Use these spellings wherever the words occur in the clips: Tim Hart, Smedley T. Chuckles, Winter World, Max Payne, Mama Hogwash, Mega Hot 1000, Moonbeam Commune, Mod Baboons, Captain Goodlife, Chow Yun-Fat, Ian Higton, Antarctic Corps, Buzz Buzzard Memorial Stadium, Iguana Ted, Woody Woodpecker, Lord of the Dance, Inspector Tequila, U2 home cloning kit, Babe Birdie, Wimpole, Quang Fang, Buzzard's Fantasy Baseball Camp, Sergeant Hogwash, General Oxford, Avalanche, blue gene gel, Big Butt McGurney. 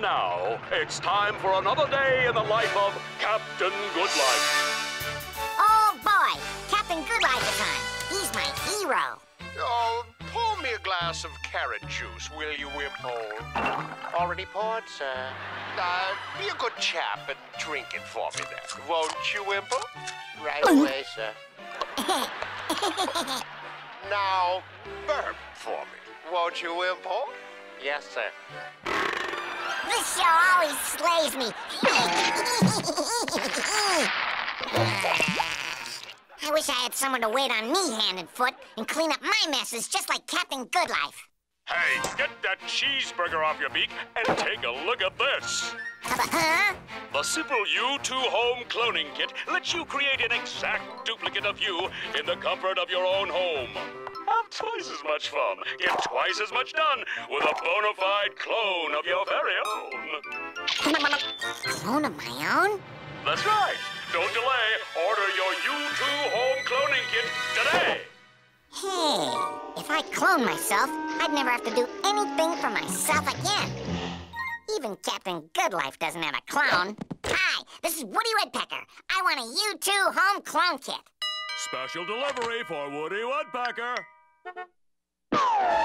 now, it's time for another day in the life of Captain Goodlife. Oh, boy! Captain Goodlife is on. He's my hero. Oh, pour me a glass of carrot juice, will you, Wimpole? Already poured, sir. Be a good chap and drink it for me, then. Won't you, Wimpole? Right away, sir. Now, burp for me. Won't you, Wimpole? Yes, sir. This show always slays me. I wish I had someone to wait on me hand and foot and clean up my messes just like Captain Goodlife. Hey, get that cheeseburger off your beak and take a look at this. Huh? The simple U2 home cloning kit lets you create an exact duplicate of you in the comfort of your own home. Have twice as much fun, get twice as much done with a bona fide clone of your very own. Clone of my own? That's right. Don't delay. Order your U2 home cloning kit today. Hey, if I clone myself, I'd never have to do anything for myself again. Even Captain Goodlife doesn't have a clone. Hi, this is Woody Woodpecker. I want a U2 home clone kit. Special delivery for Woody Woodpecker. Whoa!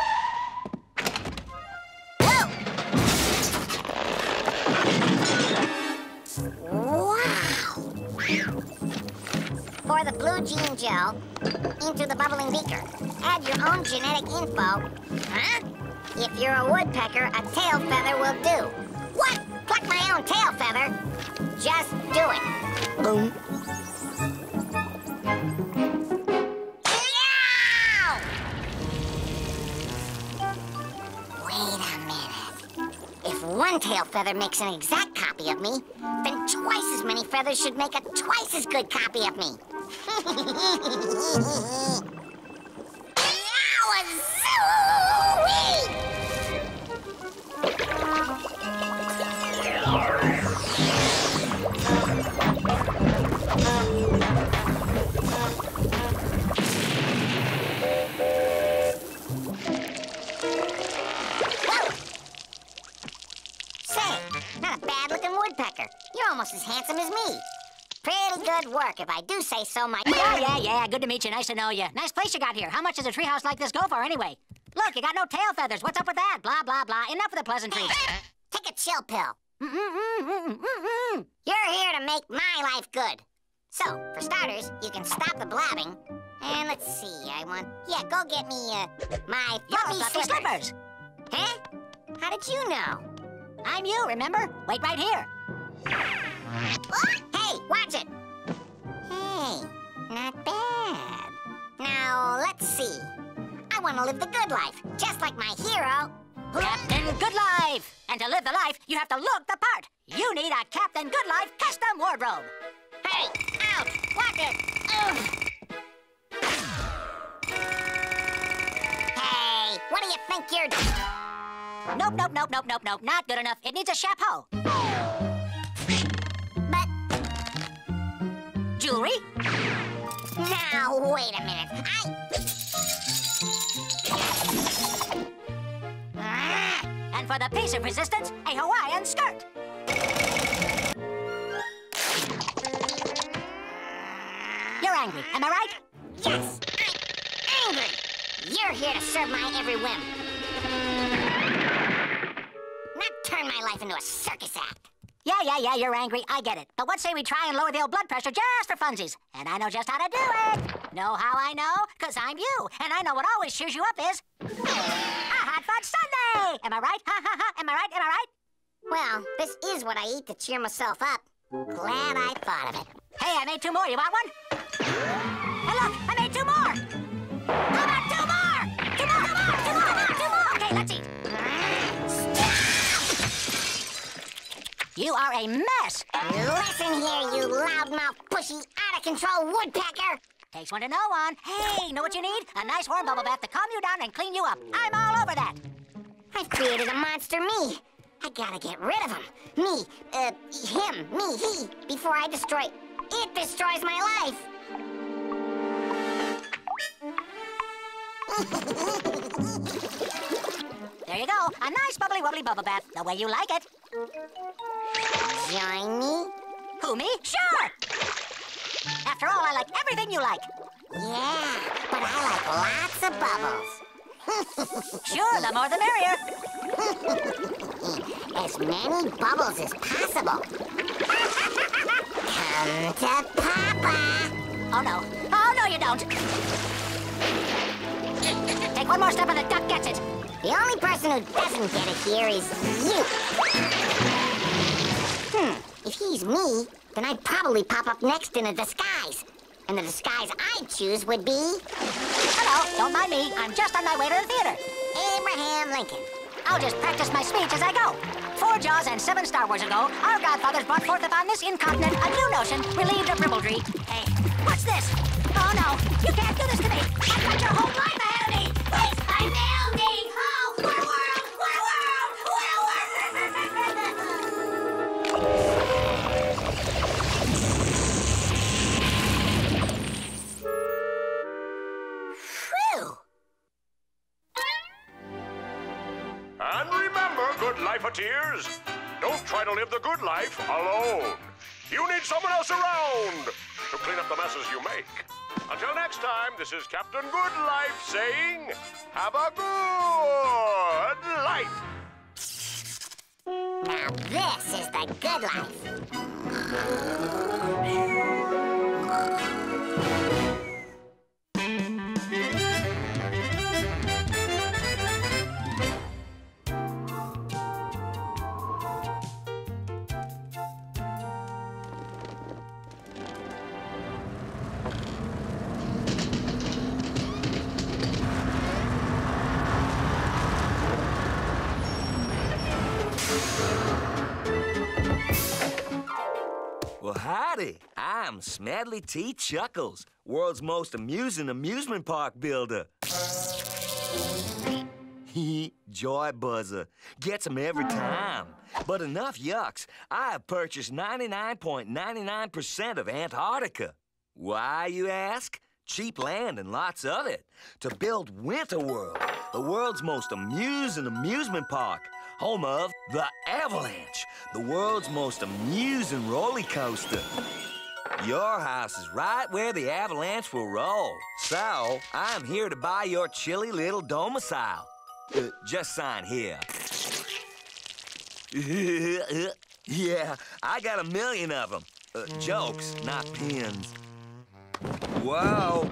Wow! Pour the blue gene gel into the bubbling beaker. Add your own genetic info. Huh? If you're a woodpecker, a tail feather will do. What? Pluck my own tail feather? Just do it. Boom. Yow! Wait a minute. If one tail feather makes an exact copy of me, then twice as many feathers should make a twice as good copy of me. Yow-a-zoo-wee! Almost as handsome as me. Pretty good work, if I do say so myself. Yeah. Good to meet you. Nice to know you. Nice place you got here. How much does a treehouse like this go for, anyway? Look, you got no tail feathers. What's up with that? Blah, blah, blah. Enough of the pleasantries. Take a chill pill. You're here to make my life good. So, for starters, you can stop the blabbing. And let's see, I want... Yeah, go get me, my fluffy slippers. Huh? How did you know? I'm you, remember? Wait right here. Hey, watch it! Hey, not bad. Now, let's see. I want to live the good life, just like my hero. Captain Goodlife! And to live the life, you have to look the part. You need a Captain Goodlife custom wardrobe. Hey, out! Watch it! Hey, what do you think you're doing? Nope, not good enough. It needs a chapeau. Jewelry? Now, wait a minute. And for the piece of resistance, a Hawaiian skirt. You're angry, am I right? Yes, I'm angry. You're here to serve my every whim. Not turn my life into a circus act. Yeah, you're angry. I get it. But what say we try and lower the old blood pressure just for funsies? And I know just how to do it. Know how I know? Because I'm you. And I know what always cheers you up is a hot fudge sundae. Am I right? Am I right? Well, this is what I eat to cheer myself up. Glad I thought of it. Hey, I made two more. You want one? Hey, look, I made two more. How about two more? Okay, let's eat. You are a mess! Listen here, you loudmouth, pushy, out-of-control woodpecker! Takes one to know one. Hey, know what you need? A nice warm bubble bath to calm you down and clean you up. I'm all over that! I've created a monster me. I gotta get rid of him. Me, him, me, he, before I destroy... It destroys my life! you go. A nice bubbly wobbly bubble bath, the way you like it. Join me? Who, me? Sure! After all, I like everything you like. Yeah, but I like lots of bubbles. Sure, the more the merrier. As many bubbles as possible. Come to Papa. Oh, no. Oh, no, you don't. Take one more step and the duck gets it. The only person who doesn't get it here is you. If he's me, then I'd probably pop up next in a disguise. And the disguise I'd choose would be... Hello, don't mind me. I'm just on my way to the theater. Abraham Lincoln. I'll just practice my speech as I go. 4 Jaws and 7 Star Wars ago, our godfathers brought forth upon this incontinent a new notion relieved of ribaldry. Hey, what's this? Oh, no, you can't do this to me. I've got your whole life ahead of me. Please, I'm melting. Oh, what a world, what a world, what a world. Whew. And remember, good life-a-tears, don't try to live the good life alone. You need someone else around to clean up the messes you make. Until next time, this is Captain Goodlife saying, have a good life. Now this is the good life. Well, howdy, I'm Smedley T. Chuckles, world's most amusing amusement park builder. Joy buzzer. Gets them every time. But enough yucks. I have purchased 99.99% of Antarctica. Why, you ask? Cheap land and lots of it. To build Winter World, the world's most amusing amusement park. Home of the Avalanche, the world's most amusing roller coaster. Your house is right where the Avalanche will roll. So, I'm here to buy your chilly little domicile. Just sign here. Yeah, I got 1 million of them. Jokes, not pins. Whoa.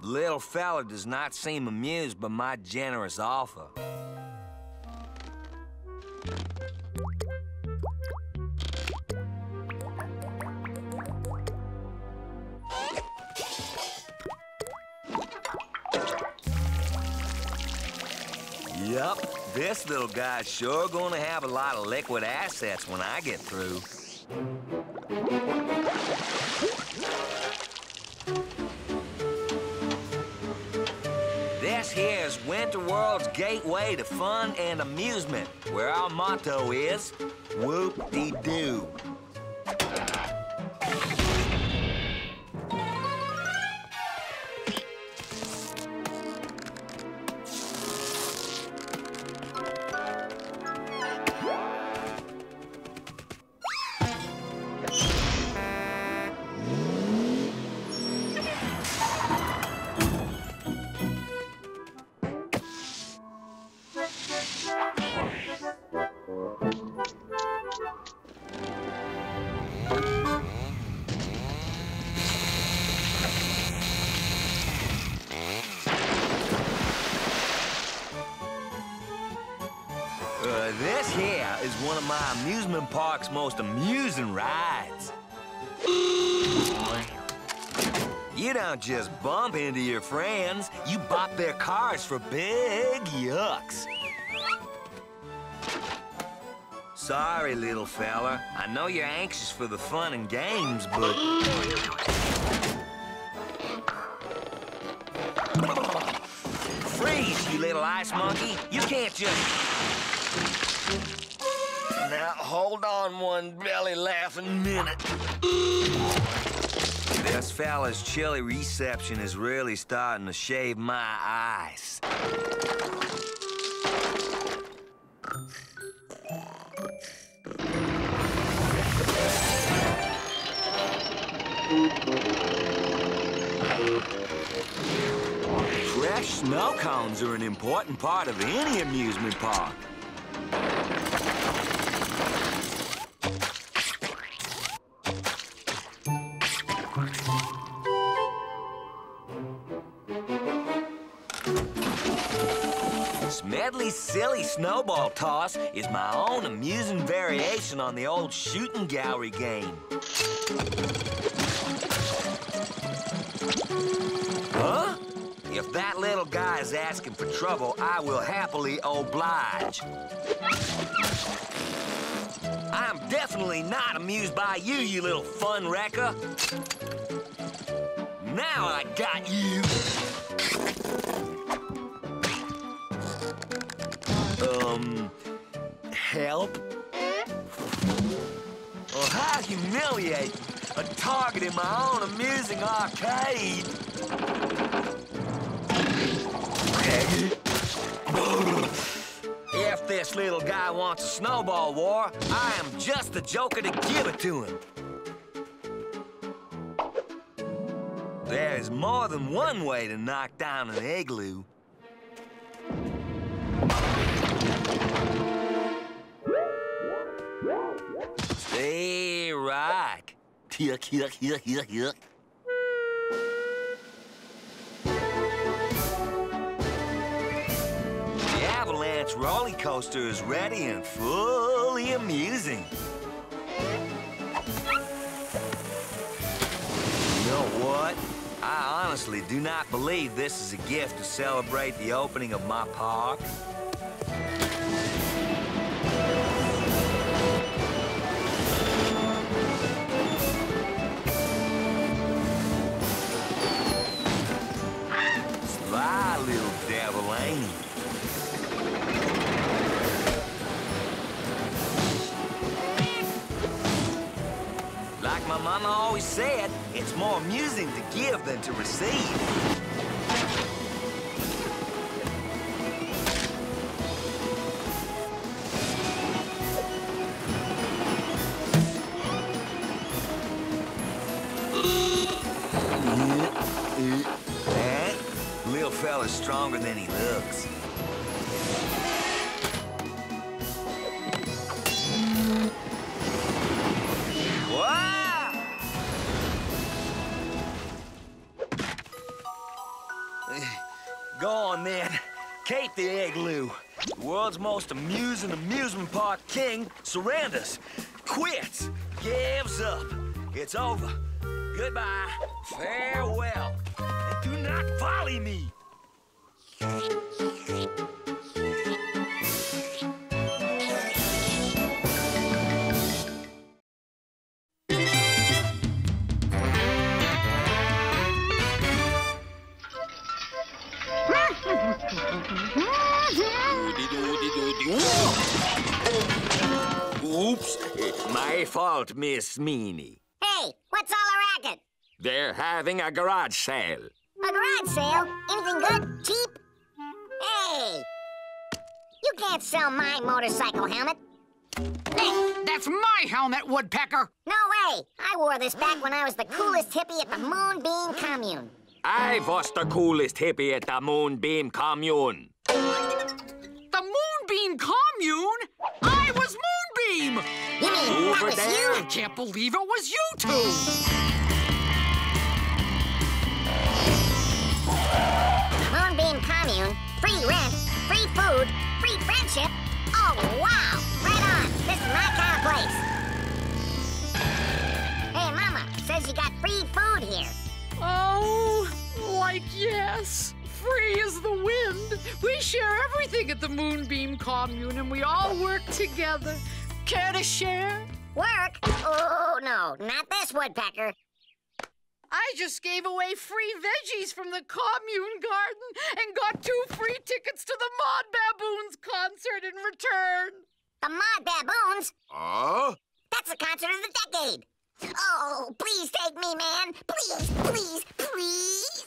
Little fella does not seem amused by my generous offer. Yup, this little guy's sure gonna have a lot of liquid assets when I get through. This here's Winter World's gateway to fun and amusement, where our motto is, whoop-de-doo. This here is one of my amusement park's most amusing rides. You don't just bump into your friends, you bop their cars for big yucks. Sorry, little fella. I know you're anxious for the fun and games, but... Freeze, you little ice monkey. You can't just... Now, hold on one belly-laughing minute. This fella's chilly reception is really starting to shave my eyes. Fresh snow cones are an important part of any amusement park. Smedley's silly snowball toss is my own amusing variation on the old shooting gallery game. Huh? If that little guy is asking for trouble, I will happily oblige. I'm definitely not amused by you, you little fun wrecker. Now I got you. Help? Oh, how humiliating. A target in my own amusing arcade. If this little guy wants a snowball war, I am just the joker to give it to him. There is more than one way to knock down an igloo. Stay right. Yuck, yuck, yuck, yuck, yuck. The Avalanche roller coaster is ready and fully amusing. You know what? I honestly do not believe this is a gift to celebrate the opening of my park. Sly little devil, ain't he? Like my mama always said, it's more amusing to give than to receive. Fella's stronger than he looks. Wow! Go on, then. Cape the igloo. The world's most amusing amusement park king surrenders, quits, gives up. It's over. Goodbye. Farewell. And do not volley me. Oops, my fault, Miss Meanie. Hey, what's all a racket? They're having a garage sale. A garage sale? Anything good? Cheap? Hey! You can't sell my motorcycle helmet. Hey, that's my helmet, Woodpecker! No way! I wore this back when I was the coolest hippie at the Moonbeam Commune. I was the coolest hippie at the Moonbeam Commune. The Moonbeam Commune? I was Moonbeam! You mean over that was there? You? I can't believe it was you two! Moonbeam Commune, free rent, free food, free friendship. Oh, wow! Right on! This is my kind of place. Hey, Mama, says you got free food here. Oh, like yes. Free as the wind. We share everything at the Moonbeam Commune, and we all work together. Care to share? Work? Oh, no, not this, Woodpecker. I just gave away free veggies from the commune garden and got 2 free tickets to the Mod Baboons concert in return. The Mod Baboons? That's the concert of the decade. Oh, please Please take me, man. Please, please, please.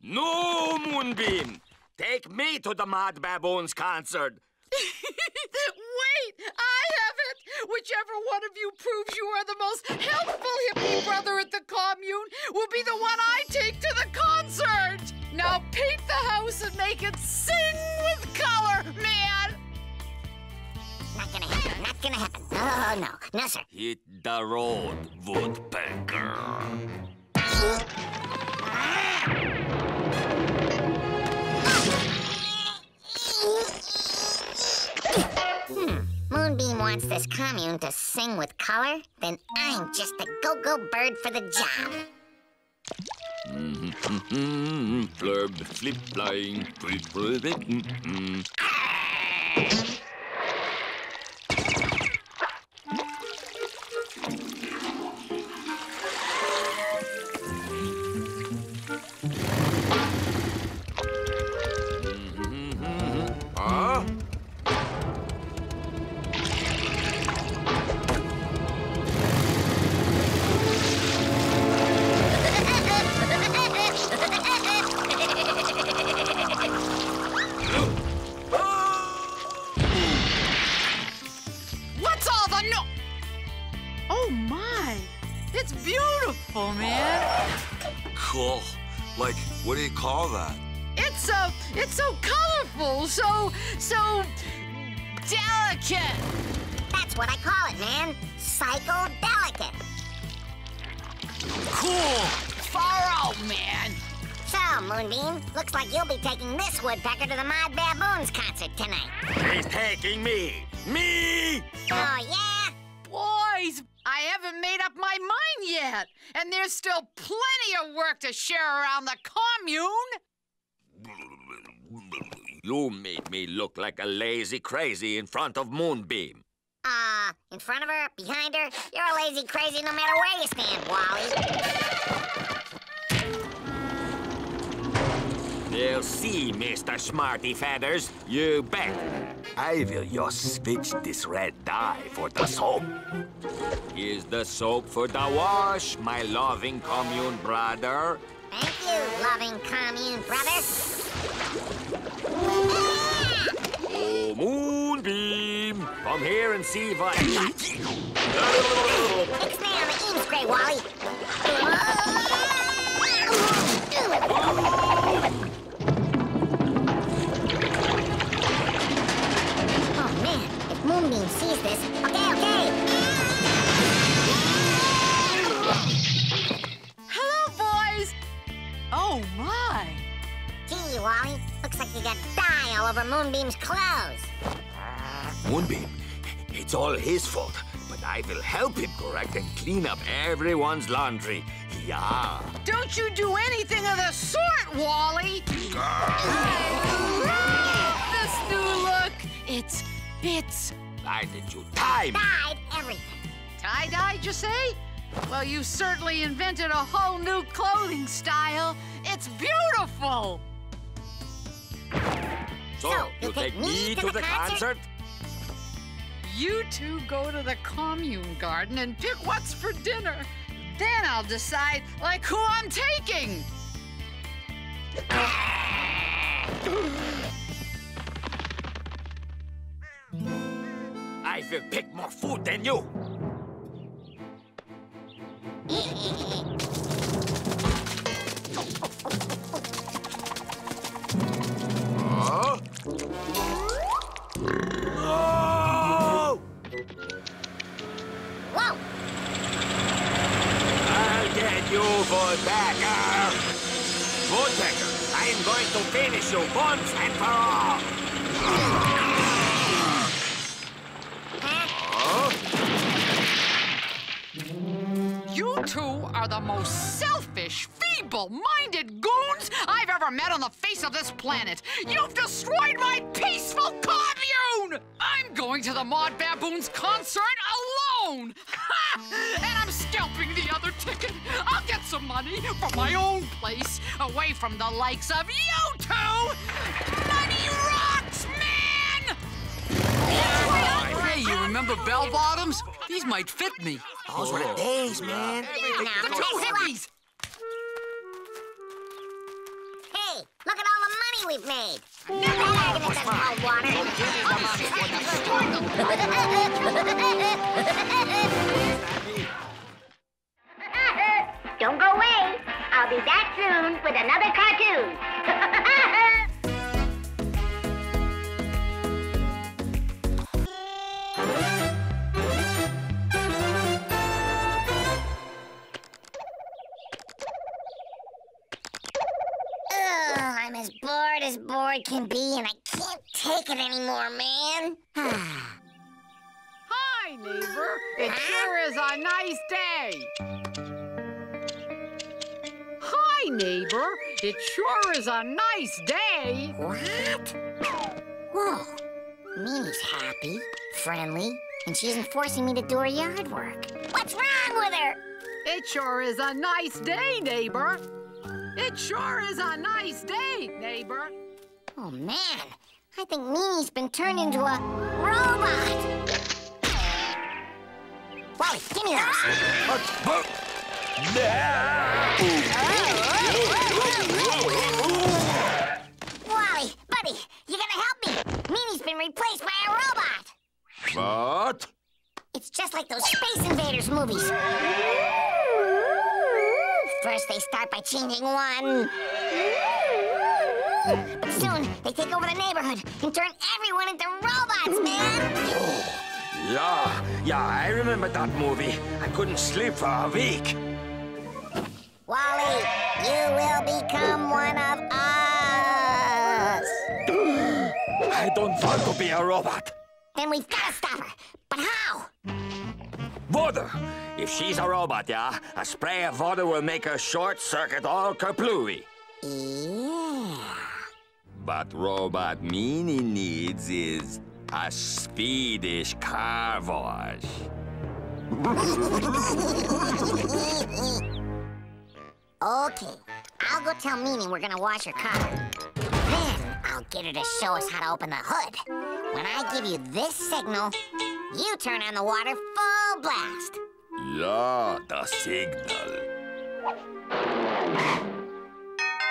No, Moonbeam. Take me to the Mod Baboons concert. Wait, I have it. Whichever one of you proves you are the most helpful hippie brother at the commune will be the one I take to the concert. Now paint the house and make it sing with color, man. Not gonna happen, not gonna happen. Oh, no, no, sir. Hit the road, Woodpecker. Moonbeam wants this commune to sing with color? Then I'm just the go-go bird for the job. Flurb, flip, flying, flip, flip. Woodpecker to the Mod Baboons concert tonight. He's taking me! Oh, yeah? Boys, I haven't made up my mind yet, and there's still plenty of work to share around the commune. You made me look like a lazy crazy in front of Moonbeam. In front of her, behind her, you're a lazy crazy no matter where you stand, Wally. You'll see, Mr. Smarty Feathers, you bet. I will just switch this red dye for the soap. Here's the soap for the wash, my loving commune brother. Thank you, loving commune brother. Oh, Moonbeam, come here and see what... Fix me on the ink spray, Wally. Moonbeam sees this. Okay. Hello, boys. Oh, my. Gee, Wally, looks like you got dye all over Moonbeam's clothes. Moonbeam, it's all his fault, but I will help him correct and clean up everyone's laundry. Yeah. Don't you do anything of the sort, Wally. This new look, it's... Why did you tie me? Dyed everything. Tie-dyed, you say? Well, you certainly invented a whole new clothing style. It's beautiful. So you take me to the concert? You two go to the commune garden and pick what's for dinner. Then I'll decide, like, who I'm taking. I will pick more food than you. Huh? Oh! Whoa! I'll get you, Woodpecker. Woodpecker, I am going to finish you once and for all. You two are the most selfish, feeble-minded goons I've ever met on the face of this planet. You've destroyed my peaceful commune! I'm going to the Mod Baboons concert alone! And I'm scalping the other ticket. I'll get some money from my own place, away from the likes of you two! Money rocks, man! Hey, you remember bell bottoms? These might fit me. Those were the days, man. They're too heavies. Hey, look at all the money we've made. Don't go away. I'll be back soon with another cartoon. I'm as bored can be, and I can't take it anymore, man. Hi, neighbor. It sure is a nice day. Hi, neighbor. It sure is a nice day. What? Whoa. Minnie's happy, friendly, and she isn't forcing me to do her yard work. What's wrong with her? It sure is a nice day, neighbor. It sure is a nice day, neighbor. Oh, man. I think Minnie's been turned into a robot. Wally, give me those. Wally, buddy, you gonna help me? Minnie's been replaced by a robot. What? It's just like those Space Invaders movies. First, they start by changing one. But soon, they take over the neighborhood and turn everyone into robots, man. Oh, yeah, I remember that movie. I couldn't sleep for a week. Wally, you will become one of us. I don't want to be a robot. Then we've got to stop her. But how? Water. If she's a robot, yeah, a spray of water will make her short-circuit all kerplooey. Yeah. But robot Minnie needs is a Swedish car wash. Okay, I'll go tell Minnie we're gonna wash her car. Then I'll get her to show us how to open the hood. When I give you this signal, you turn on the water full blast. Yeah, the signal.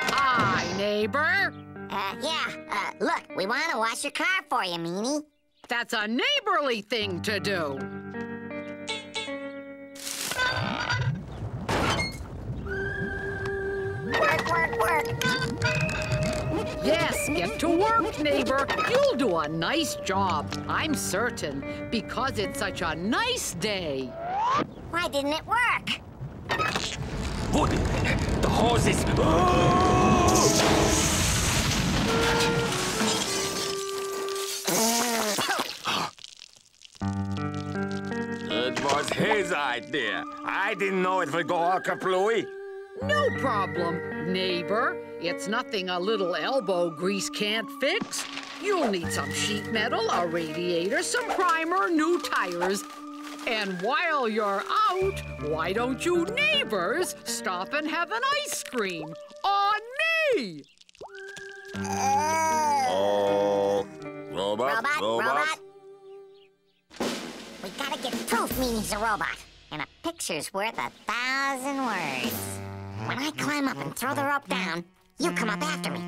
Hi, neighbor. Look, we want to wash your car for you, Minnie. That's a neighborly thing to do. Work. Yes, get to work, neighbor. You'll do a nice job, I'm certain, because it's such a nice day. Why didn't it work? Woody, the hose is... Oh! It was his idea. I didn't know it would go all kaplooey. No problem, neighbor. It's nothing a little elbow grease can't fix. You'll need some sheet metal, a radiator, some primer, new tires. And while you're out, why don't you neighbors stop and have an ice cream on me? Oh, robot. We gotta get proof Minnie's a robot, and a picture's worth 1,000 words. When I climb up and throw the rope down, you come up after me.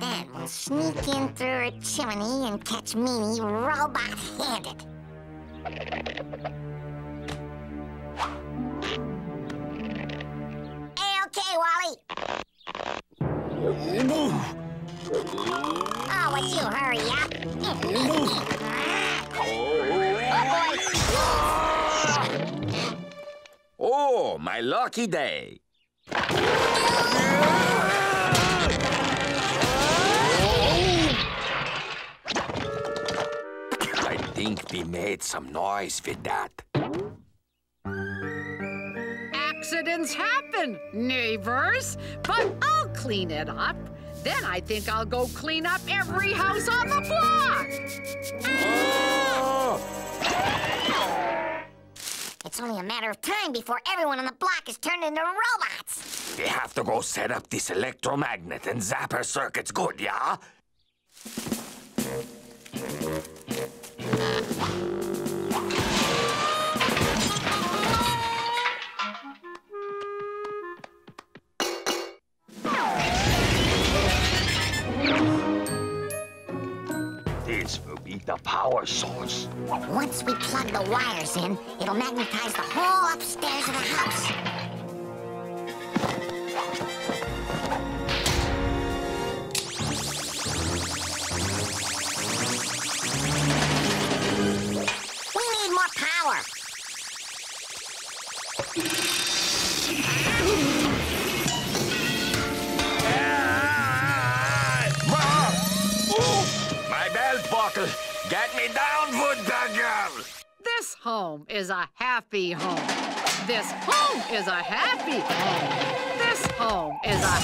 Then we'll sneak in through her chimney and catch Minnie robot-handed. A-okay, Wally. Oh, would you hurry up? Oh, boy. Oh, my lucky day. I think we made some noise with that. Accidents happen, neighbors, but I'll clean it up. Then I think I'll go clean up every house on the block. It's only a matter of time before everyone on the block is turned into robots. We have to go set up this electromagnet and zap her circuits good, yeah? the power source. Once we plug the wires in, it'll magnetize the whole upstairs of the house. Get me down, Woodpecker! This home is a happy home. This home is a happy home. This home is a...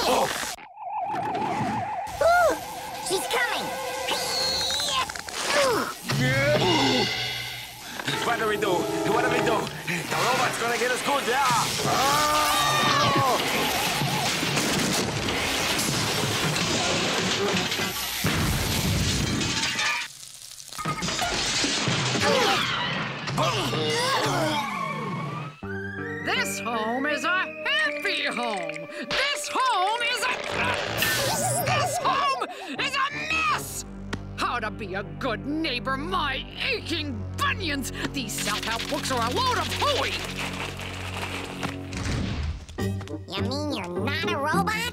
Oh! Ooh! She's coming! What do we do? What do we do? The robot's gonna get us good, yeah! Oh! This home is a happy home. This home is a... This home is a mess! How to be a good neighbor, my aching bunions! These self-help books are a load of hooey! You mean you're not a robot?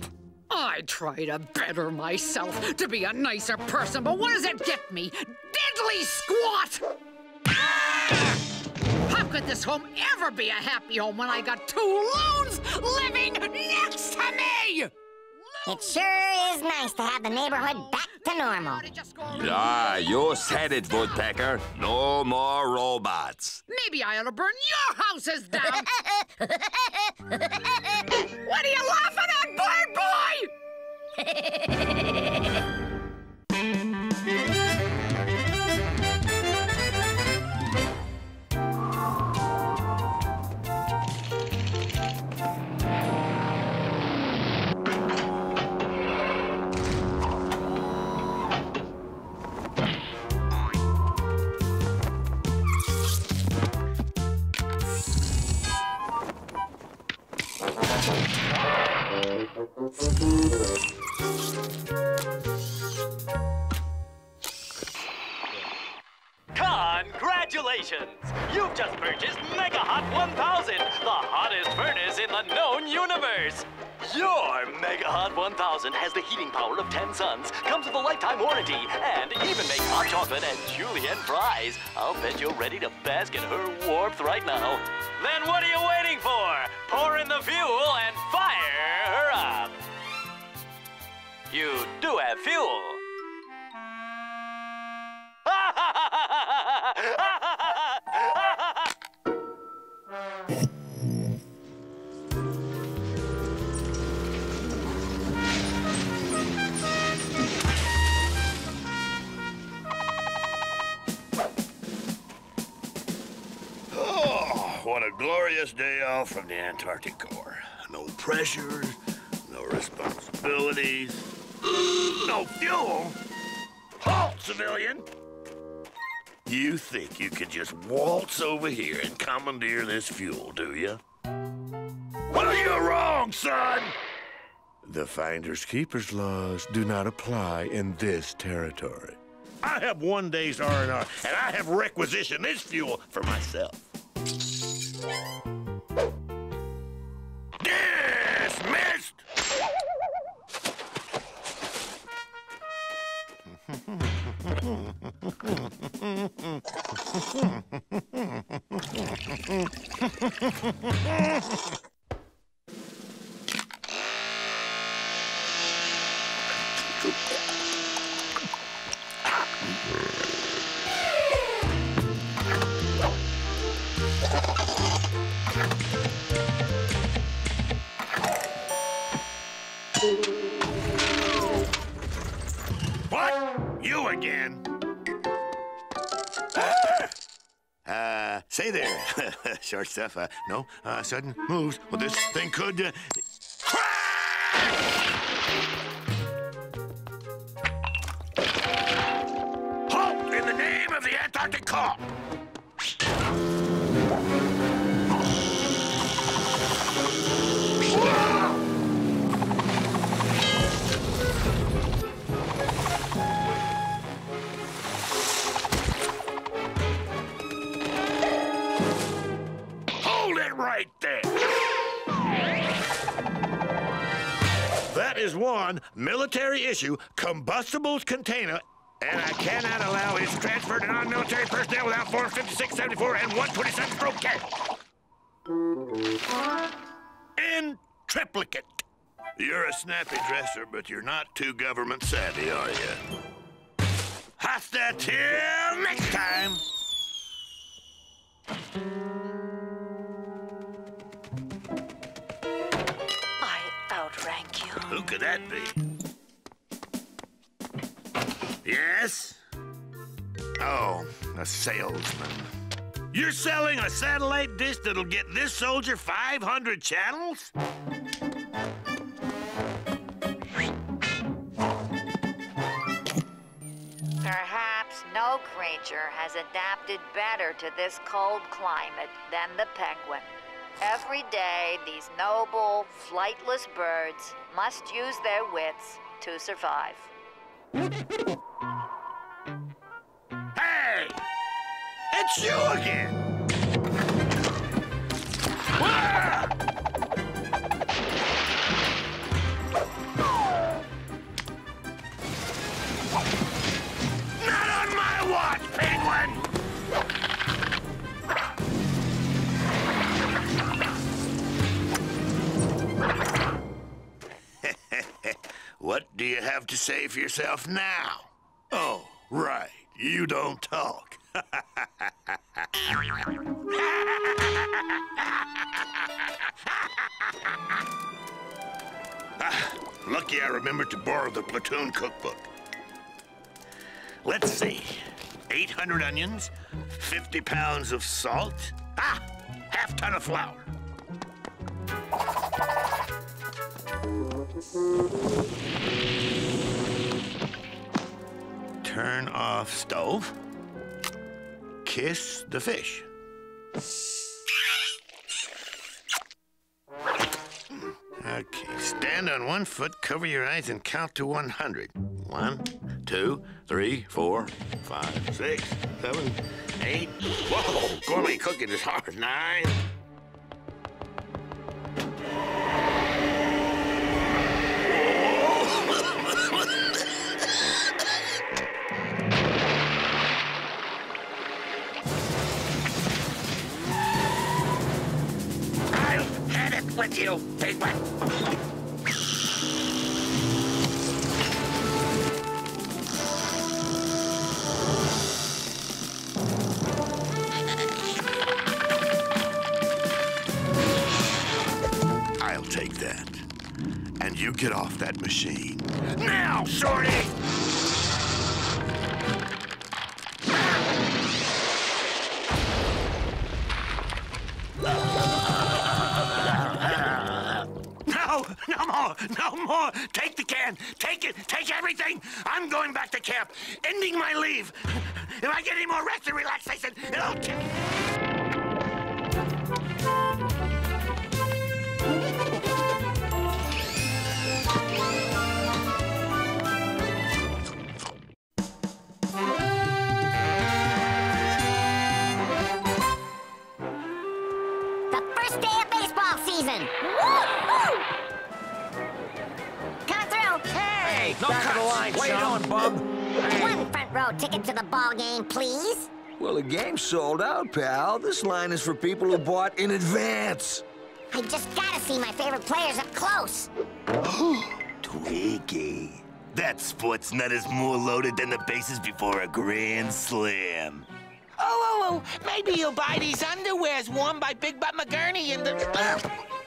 I try to better myself, to be a nicer person, but what does it get me? Deadly squat! Ah! How could this home ever be a happy home when I got two loons living next to me? It sure is nice to have the neighborhood back to normal. Ah, you said it, Woodpecker. No more robots. Maybe I ought to burn your houses down. What are you laughing at, bird Congratulations! You've just purchased Mega Hot 1000, the hottest furnace in the known universe. Your Mega Hot 1000 has the heating power of 10 suns, comes with a lifetime warranty, and even makes hot chocolate and julienne fries. I'll bet you're ready to bask in her warmth right now. Then what are you waiting for? Pour in the fuel and fire her up. You do have fuel. What a glorious day off from the Antarctic Corps. No pressure, no responsibilities, no fuel. Halt, civilian! You think you could just waltz over here and commandeer this fuel, do you? Well, you're wrong, son! The Finders Keepers laws do not apply in this territory. I have one day's R&R, and I have requisitioned this fuel for myself. Dismissed! What? You again? Say there, short stuff, no, sudden moves. Well, this thing could, Halt in the name of the Antarctic Corps! Hold it right there! That is one military issue, combustibles container, and I cannot allow its transfer to non-military personnel without Forms 56, 74, and 127 broke in triplicate. You're a snappy dresser, but you're not too government savvy, are you? Hasta till next time! I outrank you. Who could that be? Yes? Oh, a salesman. You're selling a satellite dish that'll get this soldier 500 channels? Perhaps no creature has adapted better to this cold climate than the penguin. Every day, these noble, flightless birds must use their wits to survive. Hey! It's you again! Not on my watch, penguin! What do you have to say for yourself now? Oh, right. You don't talk. Lucky I remembered to borrow the platoon cookbook. Let's see. 800 onions, 50 pounds of salt, half ton of flour. Turn off stove. Kiss the fish. Okay, stand on one foot, cover your eyes, and count to 100. 1, 2, 3, 4, 5, 6, 7, 8. Whoa, gourmet cooking is hard. 9. With you, big one. I'll take that. And you get off that machine. Now, shorty! No more! Take the can! Take it! Take everything! I'm going back to camp, ending my leave! If I get any more rest and relaxation, it'll take... The first day of baseball season! Woo-hoo! Hey, no back of the line, son. What are you doing, bub? Hey. One front row ticket to the ball game, please. Well, the game's sold out, pal. This line is for people who bought in advance. I just gotta see my favorite players up close. Twiggy. That sports nut is more loaded than the bases before a grand slam. Oh, maybe you'll buy these underwears worn by Big Butt McGurney in the...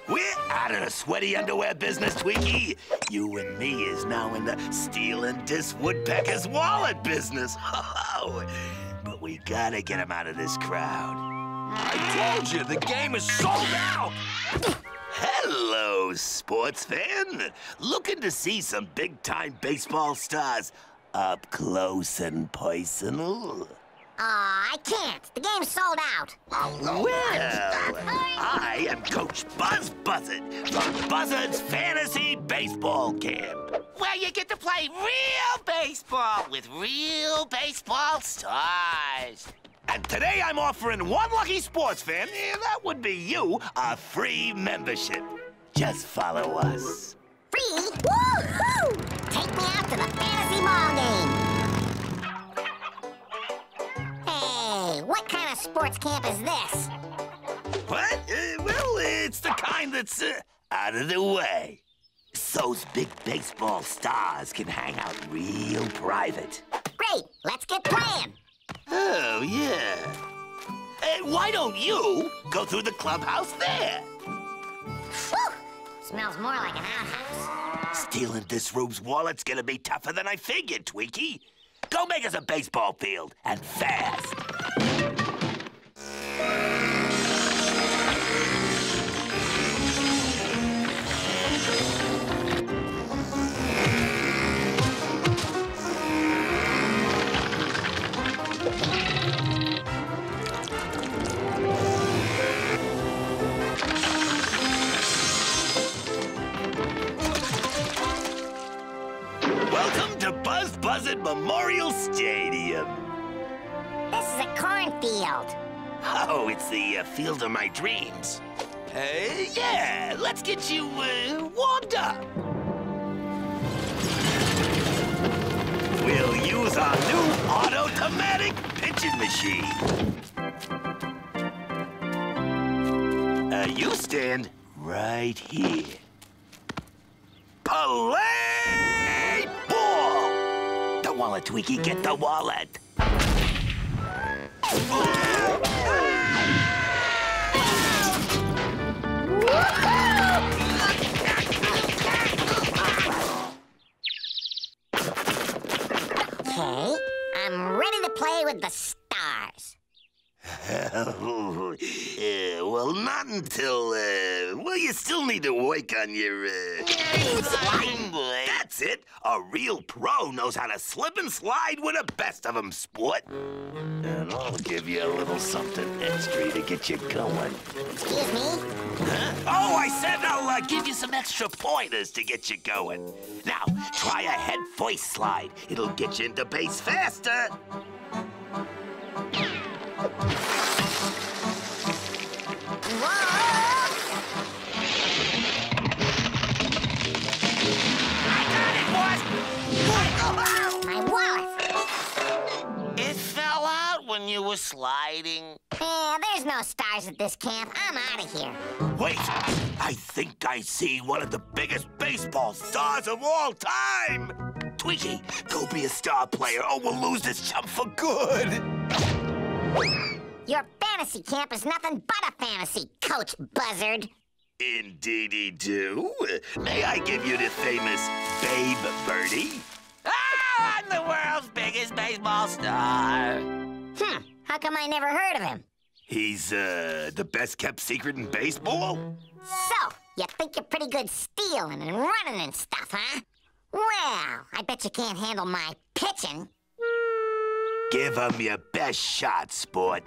We're out of the sweaty underwear business, Twinkie. You and me is now in the stealing this woodpecker's wallet business. Oh, but we gotta get him out of this crowd. I told you, the game is sold out! Hello, sports fan. Looking to see some big-time baseball stars up close and personal? I can't. The game's sold out. Well, I am Coach Buzz Buzzard from Buzzard's Fantasy Baseball Camp. Where you get to play real baseball with real baseball stars. And today I'm offering one lucky sports fan, that would be you, a free membership. Just follow us. Free? Woo-hoo! Take me out to the fantasy ball game. Hey, what kind of sports camp is this? What? Well, it's the kind that's out of the way. So's big baseball stars can hang out real private. Great, let's get playing. Oh, yeah. Hey, why don't you go through the clubhouse there? Whew! Smells more like an outhouse. Stealing this room's wallet's gonna be tougher than I figured, Tweaky. Go make us a baseball field, and fast. Welcome to Buzz Buzzard Memorial Stadium. This is a cornfield. Oh, it's the field of my dreams. Yeah, let's get you warmed up. We'll use our new automatic pitching machine. You stand right here. Play! Wallet, Tweaky, get the wallet. Okay, I'm ready to play with the stars. Well, not until, well, you still need to work on your, slide. That's it. A real pro knows how to slip and slide with the best of them, sport. And I'll give you a little something extra to get you going. Excuse me? Huh? Oh, I said I'll give you some extra pointers to get you going. Now, try a head-face slide. It'll get you into base faster. When you were sliding. Yeah, there's no stars at this camp. I'm out of here. Wait, I think I see one of the biggest baseball stars of all time. Tweaky, go be a star player or we'll lose this chump for good. Your fantasy camp is nothing but a fantasy, Coach Buzzard. Indeedy do. May I give you the famous Babe Birdie? Ah, I'm the world's biggest baseball star. How come I never heard of him? He's, the best-kept secret in baseball? So, you think you're pretty good stealing and running and stuff, huh? Well, I bet you can't handle my pitching. Give him your best shot, sport.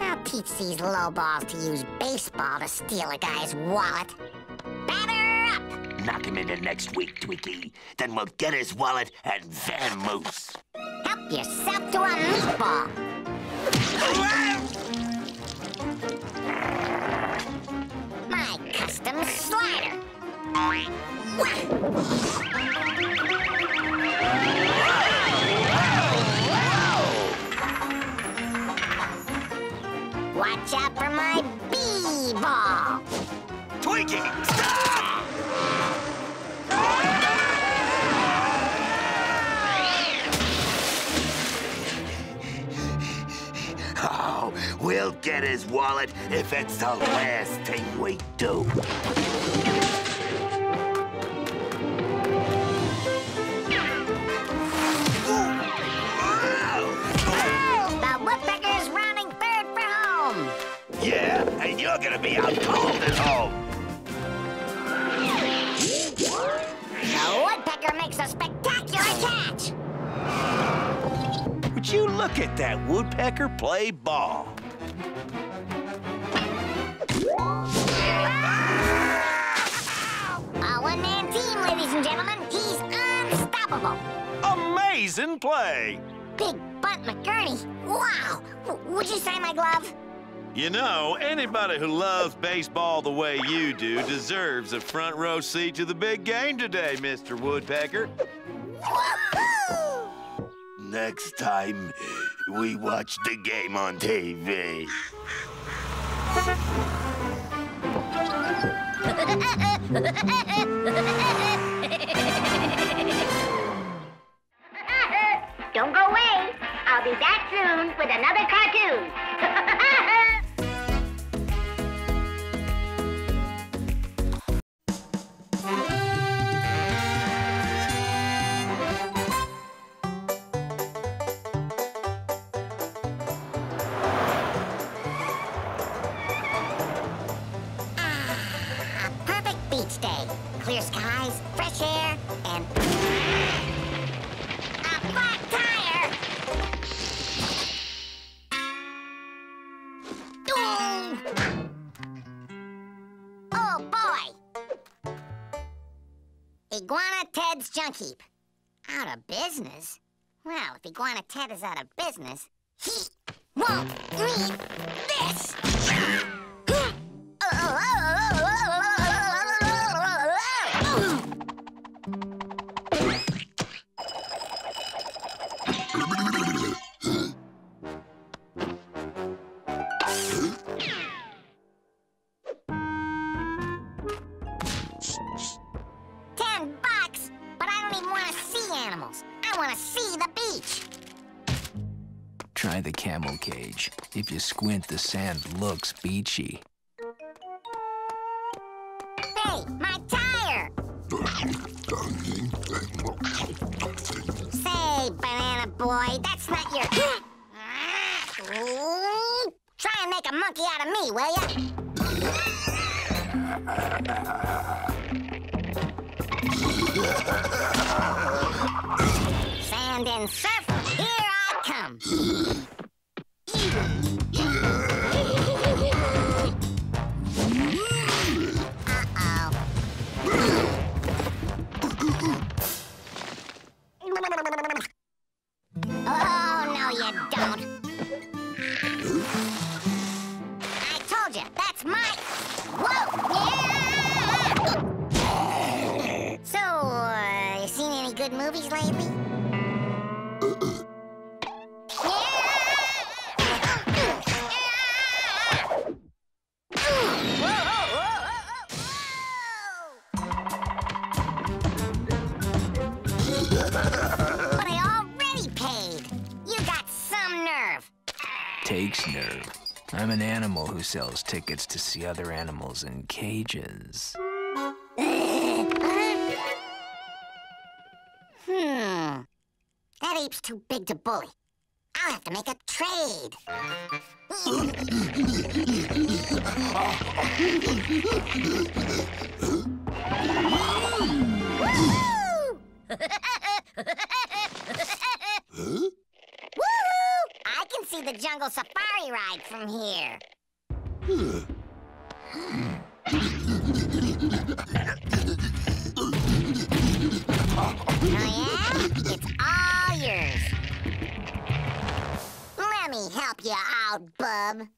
I'll teach these lowballs to use baseball to steal a guy's wallet. Batter up! Knock him into next week, Tweaky. Then we'll get his wallet and Van Moose. Help yourself to a meatball. My custom slider. Watch out for my B-ball. Tweaky, stop! Oh, we'll get his wallet if it's the last thing we do. The Woodpecker's rounding third for home. Yeah, and you're gonna be out cold at home. The Woodpecker makes a spectacular catch. Would you look at that Woodpecker play ball? A one-man team, ladies and gentlemen. He's unstoppable. Amazing play. Big Butt McGurney. Wow! Would you sign my glove? You know, anybody who loves baseball the way you do deserves a front row seat to the big game today, Mr. Woodpecker. Woohoo! Next time, we watch the game on TV. Don't go away. I'll be back soon with another cartoon. Clear skies, fresh air, and a flat tire! Ooh. Oh boy! Iguana Ted's junk heap. Out of business? Well, if Iguana Ted is out of business, he won't leave this! If you squint, the sand looks beachy. Hey, my tire! Say, banana boy, that's not your... Try and make a monkey out of me, will ya? Sand and surf, here I come! Sells tickets to see other animals in cages. That ape's too big to bully. I'll have to make a trade. Woohoo! I can see the jungle safari ride from here. Oh, yeah? It's all yours. Let me help you out, bub.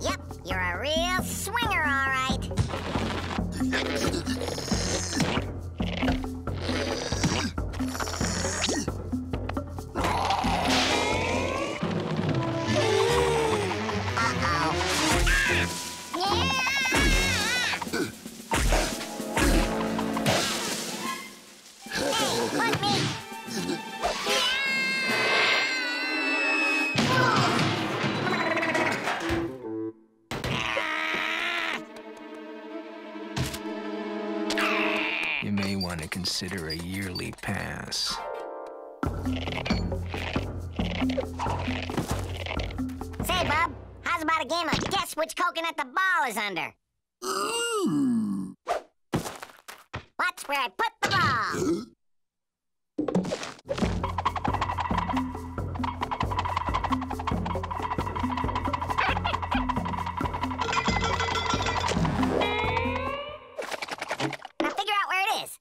Yep, you're a real swinger, all right. Consider a yearly pass. Say, Bob, how's about a game of guess which coconut the ball is under? Ooh. Watch where I put the ball. Now figure out where it is.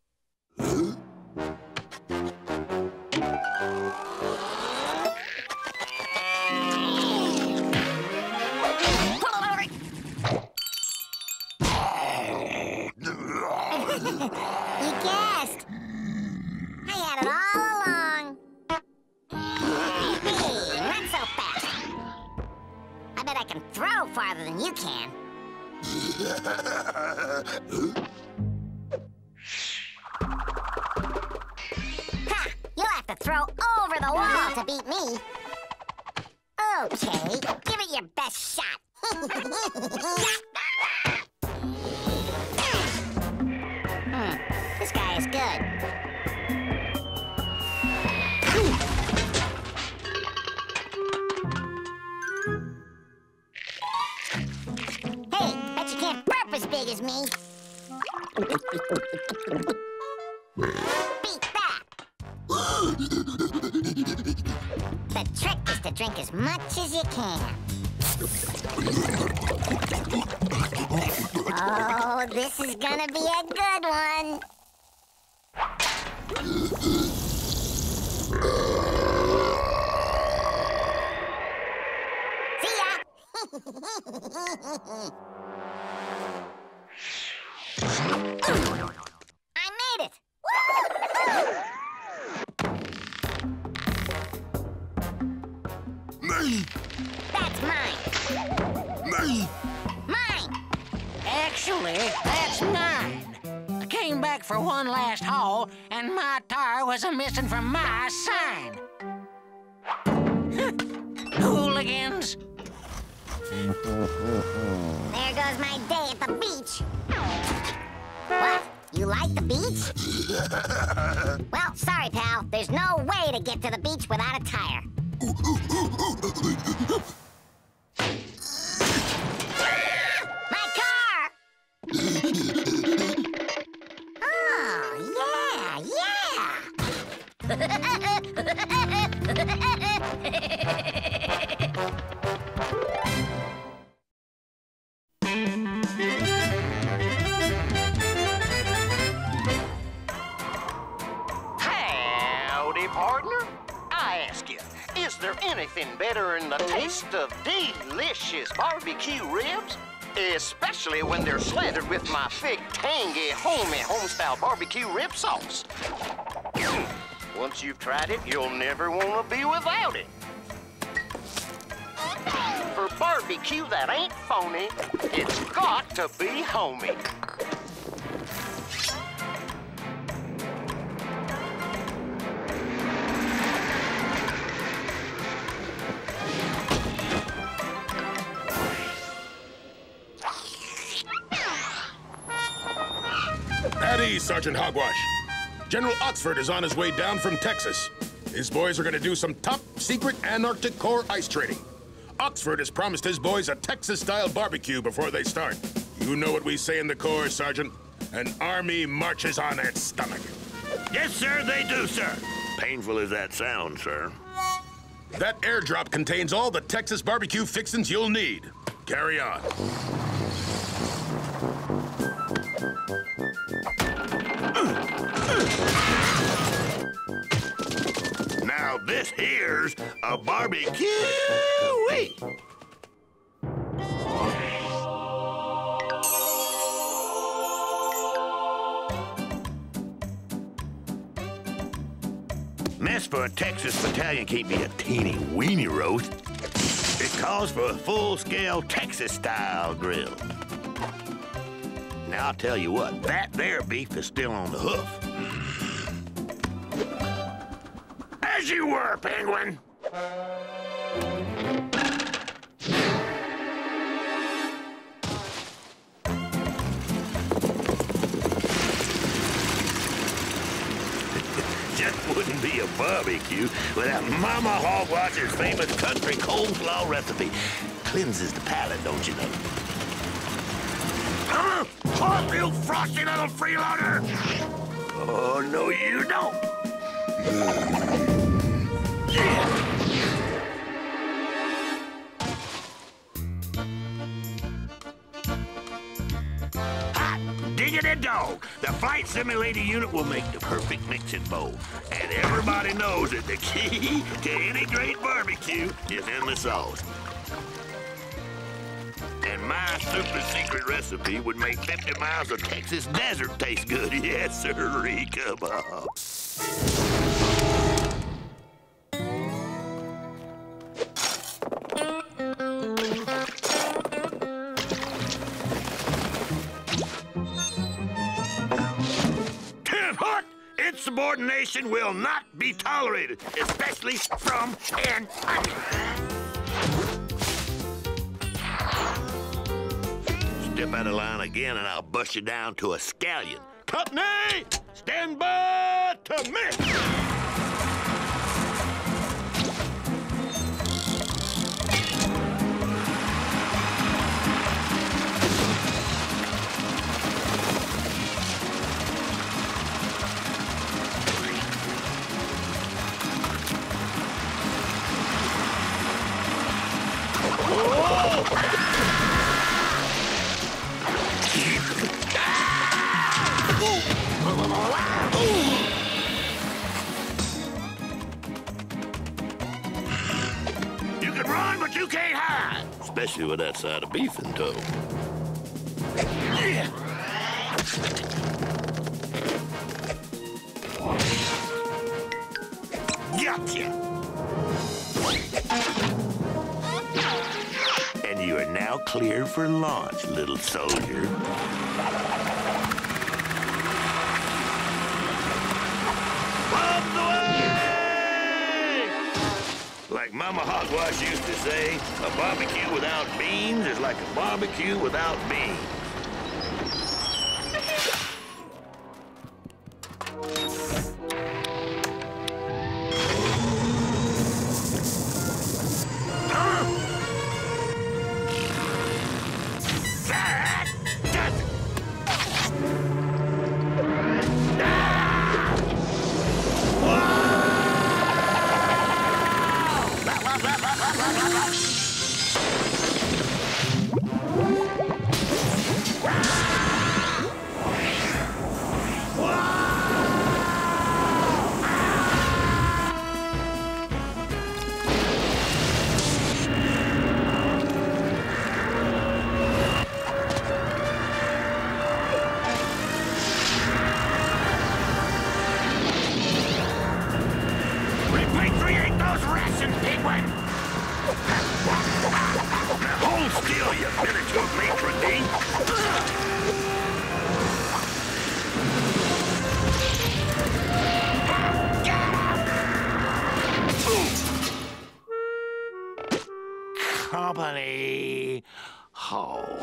throw over the wall to beat me. Okay, give it your best shot. This guy is good. Hey, bet you can't burp as big as me. Beat that. The trick is to drink as much as you can. Oh, this is gonna be a good one. See ya! I made it! Nay! That's mine! Nay! Mine! Actually, that's mine. I came back for one last haul, and my tire was a-missing from my sign. Hooligans! There goes my day at the beach. What? You like the beach? Well, sorry, pal. There's no way to get to the beach without a tire. My car! Oh, yeah! Is there anything better than the taste of delicious barbecue ribs? Especially when they're slandered with my thick, tangy, homestyle barbecue rib sauce. Once you've tried it, you'll never want to be without it. For barbecue that ain't phony, it's got to be homey. Sergeant Hogwash. General Oxford is on his way down from Texas. His boys are going to do some top-secret Antarctic Corps ice training. Oxford has promised his boys a Texas-style barbecue before they start. You know what we say in the Corps, Sergeant. An army marches on its stomach. Yes, sir, they do, sir. Painful as that sounds, sir. That airdrop contains all the Texas barbecue fixins you'll need. Carry on. Now this here's a barbecue-wee! Mess for a Texas battalion can't be a teeny weeny roast. It calls for a full-scale Texas-style grill. Now I'll tell you what, that there beef is still on the hoof. As you were, Penguin! Just wouldn't be a barbecue without Mama Hogwash's famous country coleslaw recipe. Cleanses the palate, don't you know? Hot, you frosty little freeloader! Oh, no, you don't. Hot diggity dog! The flight simulator unit will make the perfect mixing bowl. And everybody knows that the key to any great barbecue is in the sauce. And my super-secret recipe would make 50 miles of Texas desert taste good. Yes, sirree, come on. Tim Hart, it's the insubordination will not be tolerated, especially from an... Step out of line again and I'll bust you down to a scallion. Company, stand by to miss! You can run, but you can't hide. Especially with that side of beef in tow. Gotcha. And you are now clear for launch, little soldier. Like Mama Hogwash used to say, a barbecue without beans is like a barbecue without beans. That does it. Company halt.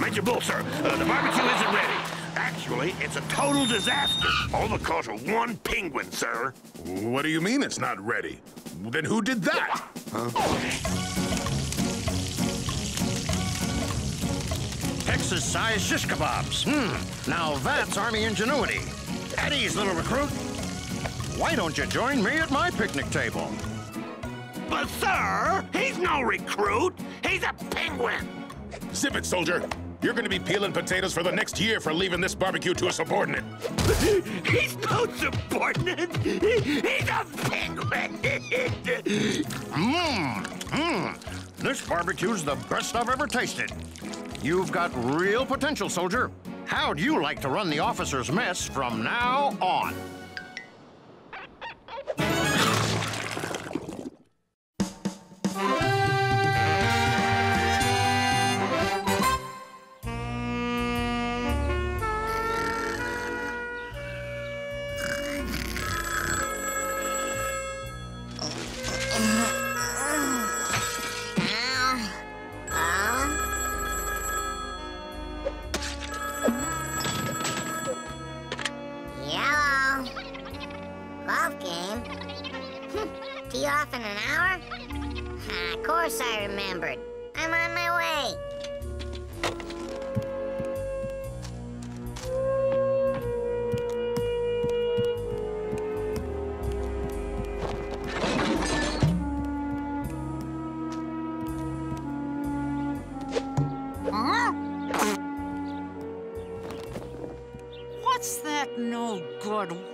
Major Bull, sir, the barbecue isn't ready. Actually, it's a total disaster. All because of one penguin, sir. What do you mean it's not ready? Then who did that? Huh? Texas-sized shish kebabs. Now that's Army ingenuity. At ease, little recruit. Why don't you join me at my picnic table? But, sir, he's no recruit. He's a penguin. Zip it, soldier. You're going to be peeling potatoes for the next year for leaving this barbecue to a subordinate. He's no subordinate. He's a penguin. This barbecue's the best I've ever tasted. You've got real potential, soldier. How'd you like to run the officer's mess from now on?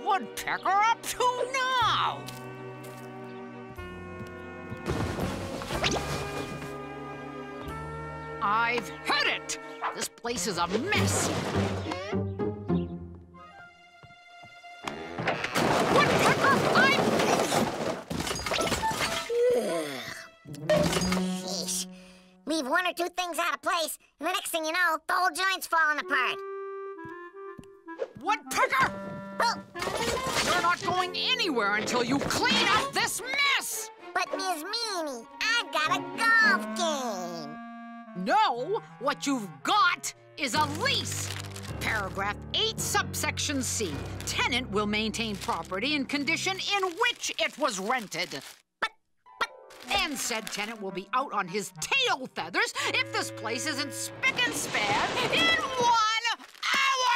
Woodpecker up to now! I've had it! This place is a mess! Woodpecker, I'm... Leave one or two things out of place, and the next thing you know, the whole joint's falling apart. Woodpecker! Oh. You're not going anywhere until you clean up this mess! But Ms. Meanie, I've got a golf game. No, what you've got is a lease. Paragraph 8, subsection C. Tenant will maintain property in condition in which it was rented. But... And said tenant will be out on his tail feathers if this place isn't spick and span in 1 hour!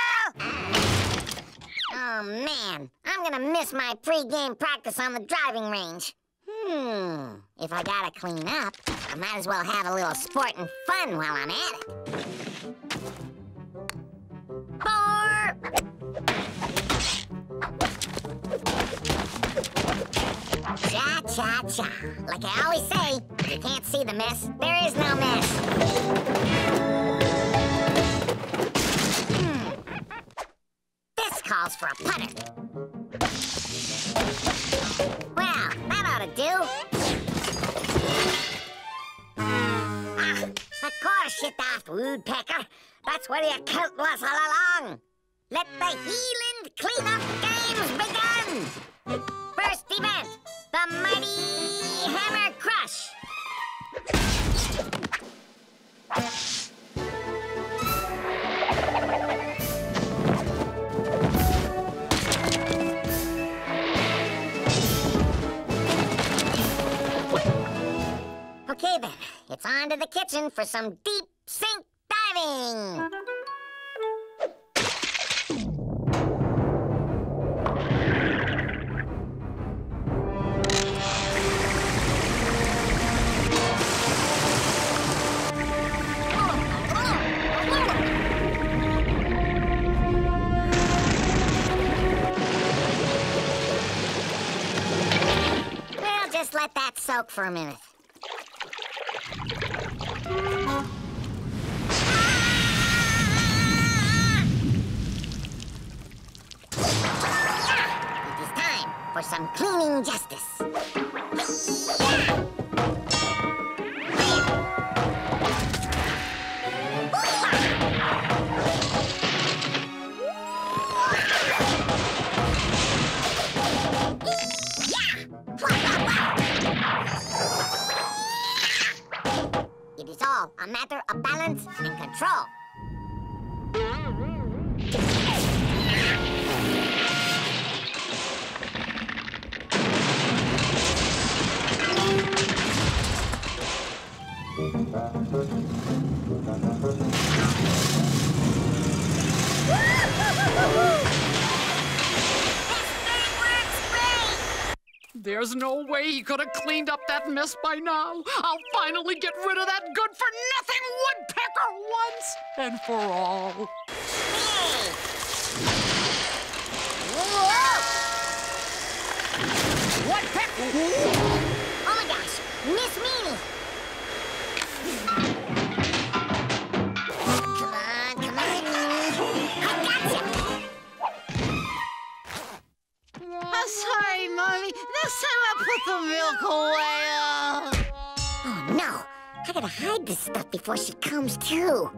Oh, man. I'm gonna miss my pre-game practice on the driving range. If I gotta clean up, I might as well have a little sport and fun while I'm at it. Cha-cha-cha. Like I always say, if you can't see the mess, there is no mess. This calls for a putter. Well, that ought to do. Ah, of course, you daft woodpecker. That's where your coat was all along. Let the Healand cleanup games begin! First event, the Mighty Hammer Crush. Okay then, it's on to the kitchen for some deep sink diving. Let that soak for a minute. It is time for some cleaning justice. A matter of balance and control. There's no way he could have cleaned up that mess by now. I'll finally get rid of that good-for-nothing woodpecker once and for all. Whoa! Woodpecker! Oh my gosh, Miss Meanie! Come on, Meanie! I gotcha! Oh, sorry, Mommy. This time I put the milk away. Oh, no. I gotta hide this stuff before she comes, too.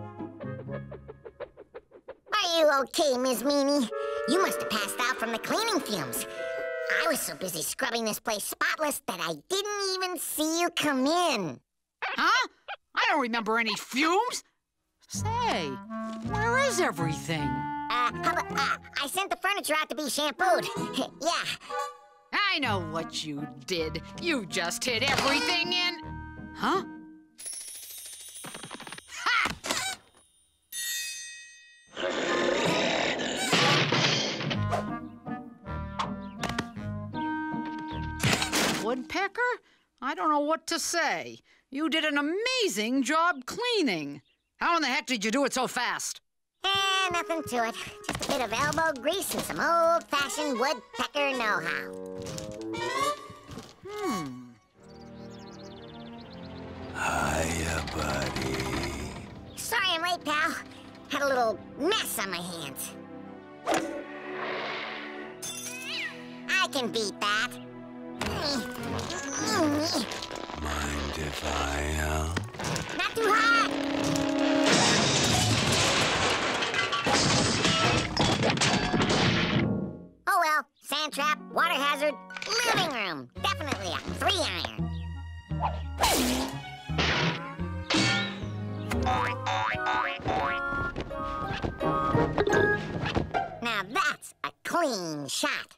Are you okay, Ms. Meanie? You must have passed out from the cleaning fumes. I was so busy scrubbing this place spotless that I didn't even see you come in. Huh? I don't remember any fumes. Say, where is everything? I sent the furniture out to be shampooed. Yeah. I know what you did. You just hid everything in... Huh? Ha! Woodpecker? I don't know what to say. You did an amazing job cleaning. How in the heck did you do it so fast? Nothing to it. Just a bit of elbow grease and some old-fashioned woodpecker know-how. Hiya, buddy. Sorry I'm late, pal. Had a little mess on my hands. I can beat that. Mind if I help? Not too hot! water hazard, living room. Definitely a 3-iron. Now that's a clean shot.